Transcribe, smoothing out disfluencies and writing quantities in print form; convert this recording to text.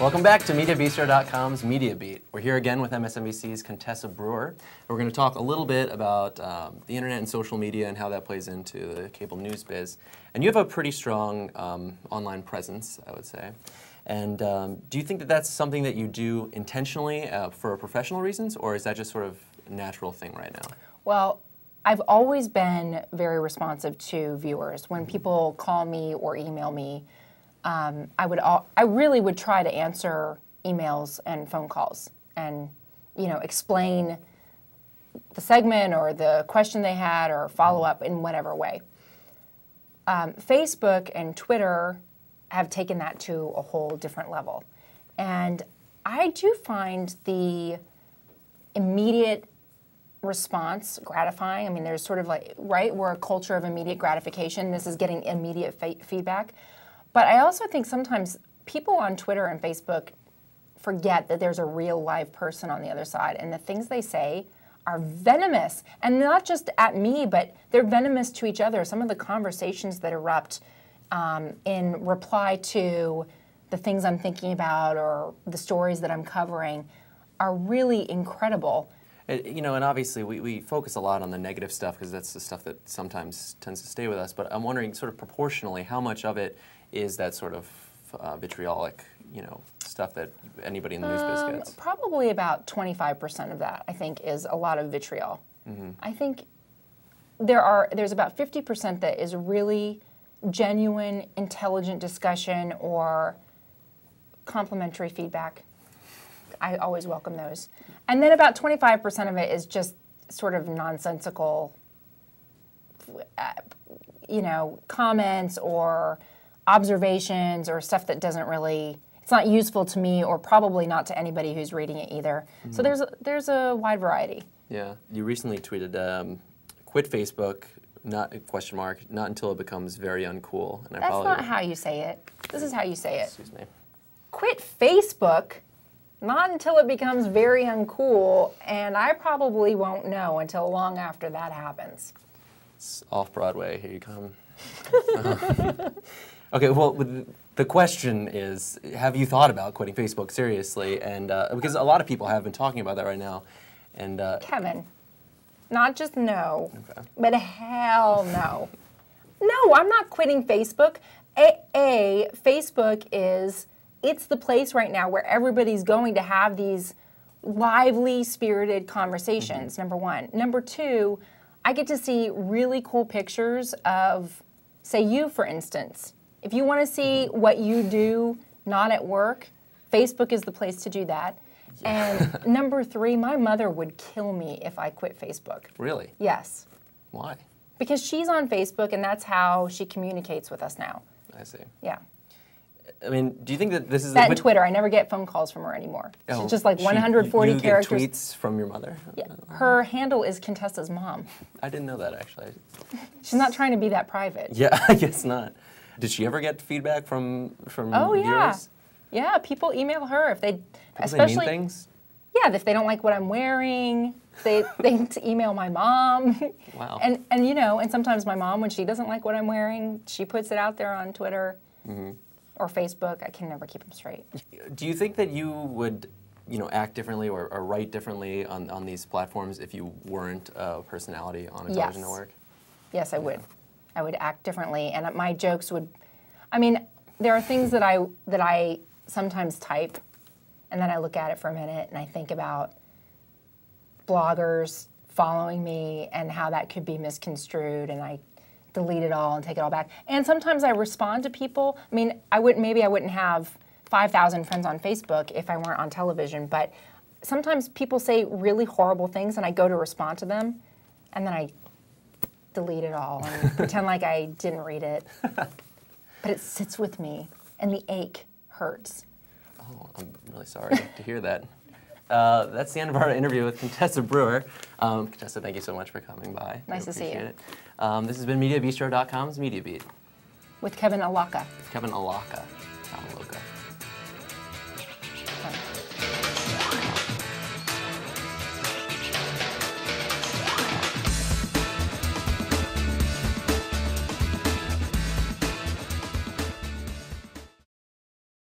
Welcome back to Mediabistro.com's Media Beat. We're here again with MSNBC's Contessa Brewer. We're going to talk a little bit about the internet and social media and how that plays into the cable news biz. And you have a pretty strong online presence, I would say. And do you think that that's something that you do intentionally for professional reasons, or is that just sort of a natural thing right now? Well, I've always been very responsive to viewers. When people call me or email me, I really would try to answer emails and phone calls, and explain the segment or the question they had or follow up in whatever way. Facebook and Twitter have taken that to a whole different level, and I do find the immediate response gratifying. I mean, there's sort of like, right, we're a culture of immediate gratification. This is getting immediate feedback. But I also think sometimes people on Twitter and Facebook forget that there's a real live person on the other side, and the things they say are venomous, and not just at me, but they're venomous to each other. Some of the conversations that erupt in reply to the things I'm thinking about or the stories that I'm covering are really incredible. You know, and obviously we focus a lot on the negative stuff because that's the stuff that sometimes tends to stay with us, but I'm wondering sort of proportionally how much of it is that sort of vitriolic, stuff that anybody in the news biz gets? Probably about 25% of that, I think, is a lot of vitriol. Mm-hmm. I think there's about 50% that is really genuine, intelligent discussion or complimentary feedback. I always welcome those. And then about 25% of it is just sort of nonsensical, comments or observations or stuff that doesn't really, it's not useful to me or probably not to anybody who's reading it either. Mm-hmm. So there's a wide variety. Yeah. You recently tweeted, quit Facebook, not until it becomes very uncool. And that's not how you say it. This is how you say it. Excuse me. Quit Facebook. Not until it becomes very uncool, and I probably won't know until long after that happens. It's off-Broadway, here you come. Okay, well, the question is, have you thought about quitting Facebook seriously? And because a lot of people have been talking about that right now. And Kevin, not just no, okay, but hell no. No, I'm not quitting Facebook. Facebook is... It's the place right now where everybody's going to have these lively, spirited conversations, number one. Number two, I get to see really cool pictures of, say, you, for instance. If you want to see what you do not at work, Facebook is the place to do that. Yeah. And number three, my mother would kill me if I quit Facebook. Really? Yes. Why? Because she's on Facebook, and that's how she communicates with us now. I see. Yeah. I mean, do you think that this is... That and Twitter. I never get phone calls from her anymore. Oh, she's just like 140 characters. You get tweets from your mother? Yeah. Her handle is Contessa's mom. I didn't know that, actually. She's not trying to be that private. Yeah, I guess not. Did she ever get feedback from viewers? Yeah. Yeah, people email her if they... Especially mean things? Yeah, if they don't like what I'm wearing, they email my mom. Wow. And, and sometimes my mom, when she doesn't like what I'm wearing, she puts it out there on Twitter. Mm-hmm. Or Facebook, I can never keep them straight. Do you think that you would, act differently or write differently on these platforms if you weren't a personality on a television network? Yes, I would. I would act differently, and my jokes would. I mean, there are things that I sometimes type, and then I look at it for a minute and I think about bloggers following me and how that could be misconstrued, and I delete it all and take it all back. And sometimes I respond to people. I mean, maybe I wouldn't have 5,000 friends on Facebook if I weren't on television, but sometimes people say really horrible things and I go to respond to them and then I delete it all and pretend like I didn't read it. But it sits with me and the ache hurts. Oh, I'm really sorry to hear that. That's the end of our interview with Contessa Brewer. Contessa, thank you so much for coming by. Nice to see you. This has been MediaBistro.com's Media Beat. With Kevin Alaka. It's Kevin Alaka.